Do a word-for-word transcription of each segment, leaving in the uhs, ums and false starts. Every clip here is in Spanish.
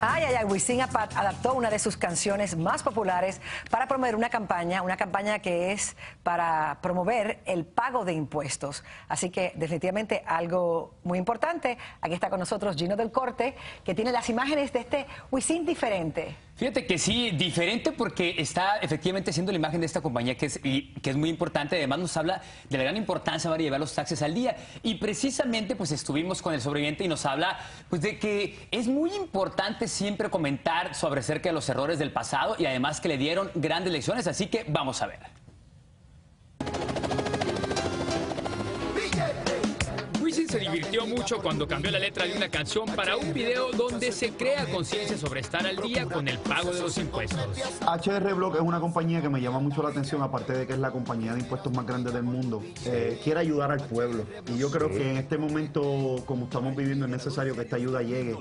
Ay, ay, ay, Wisin adaptó una de sus canciones más populares para promover una campaña, una campaña que es para promover el pago de impuestos. Así que definitivamente algo muy importante. Aquí está con nosotros Gino del Corte, que tiene las imágenes de este Wisin diferente. Fíjate que sí, diferente porque está efectivamente siendo la imagen de esta compañía que es, y, que es muy importante. Además nos habla de la gran importancia para llevar los taxes al día. Y precisamente pues estuvimos con el sobreviviente y nos habla pues de que es muy importante siempre comentar sobre acerca de los errores del pasado y además que le dieron grandes lecciones. Así que vamos a ver. Se divirtió mucho cuando cambió la letra de una canción para un video donde se crea conciencia sobre estar al día con el pago de los impuestos. H R Block es una compañía que me llama mucho la atención, aparte de que es la compañía de impuestos más grande del mundo. Eh, quiere ayudar al pueblo y yo creo que en este momento, como estamos viviendo, es necesario que esta ayuda llegue.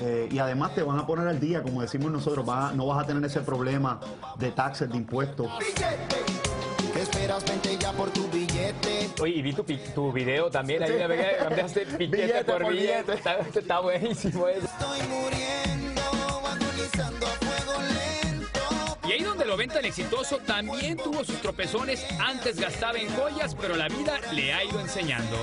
Eh, y además te van a poner al día, como decimos nosotros, vas a, no vas a tener ese problema de taxes, de impuestos. Esperas, vente ya por tu billete. Oye, y vi tu, tu video también. Ahí una vez que cambiaste billete, billete por billete. billete. Está, está buenísimo eso. Estoy muriendo, agonizando a fuego lento. Y ahí donde lo ven tan exitoso, también tuvo sus tropezones. Antes gastaba en joyas, pero la vida le ha ido enseñando.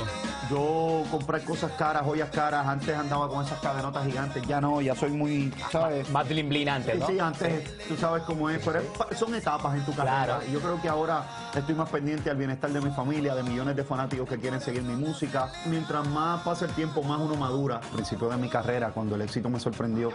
Yo compré cosas caras, joyas caras. Antes andaba con esas cadenotas gigantes. Ya no, ya soy muy, ¿sabes? Más bling bling antes, ¿no? Sí, sí, antes sí. Tú sabes cómo es. Pero es, son etapas en tu carrera. Claro. Y yo creo que ahora estoy más pendiente al bienestar de mi familia, de millones de fanáticos que quieren seguir mi música. Mientras más pasa el tiempo, más uno madura. Al principio de mi carrera, cuando el éxito me sorprendió,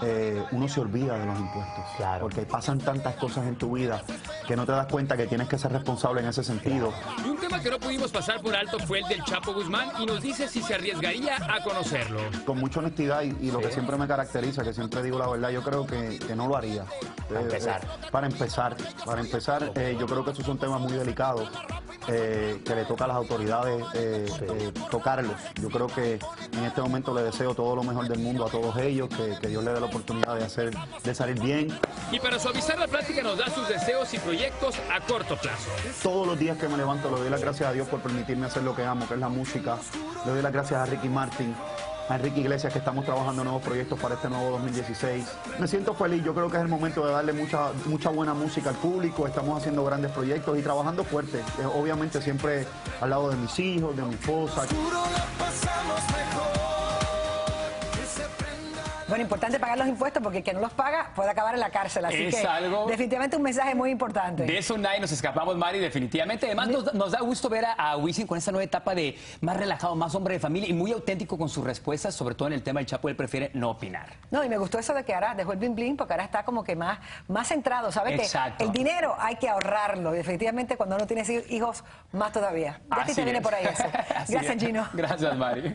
eh, uno se olvida de los impuestos. Claro. Porque pasan tantas cosas en tu vida que no te das cuenta que tienes que ser responsable en ese sentido. Y un tema que no pudimos pasar por alto fue el del Chapo Guzmán y nos dice si se arriesgaría a conocerlo. Con mucha honestidad y, y lo sí. que siempre me caracteriza, que siempre digo la verdad, yo creo que, que no lo haría. Para eh, empezar. Eh, para empezar, para empezar eh, yo creo que esos son temas muy delicados eh, que le toca a las autoridades eh, sí. eh, tocarlos. Yo creo que en este momento le deseo todo lo mejor del mundo a todos ellos, que, que Dios le dé la oportunidad de, hacer, de salir bien. Y para suavizar la plática nos da sus deseos y proyectos a corto plazo. Todos los días que me levanto le doy las gracias a Dios por permitirme hacer lo que amo, que es la música. Le doy las gracias a Ricky Martin, a Enrique Iglesias, que estamos trabajando nuevos proyectos para este nuevo dos mil dieciséis. Me siento feliz, yo creo que es el momento de darle mucha, mucha buena música al público. Estamos haciendo grandes proyectos y trabajando fuerte. Eh, obviamente siempre al lado de mis hijos, de mi esposa. Bueno, importante pagar los impuestos porque el que no los paga puede acabar en la cárcel. Así es que algo... definitivamente un mensaje muy importante. De eso nadie nos escapamos, Mari, definitivamente. Además, nos, nos da gusto ver a, a Wisin con esta nueva etapa de más relajado, más hombre de familia y muy auténtico con sus respuestas, sobre todo en el tema del Chapo. Él prefiere no opinar. No, y me gustó eso de que ahora dejó el bling bling porque ahora está como que más, más centrado. ¿Sabes? Exacto. Que el dinero hay que ahorrarlo. Definitivamente cuando uno tiene hijos, más todavía. Ya te viene por ahí eso. Gracias, es. Gino. Gracias, Mari.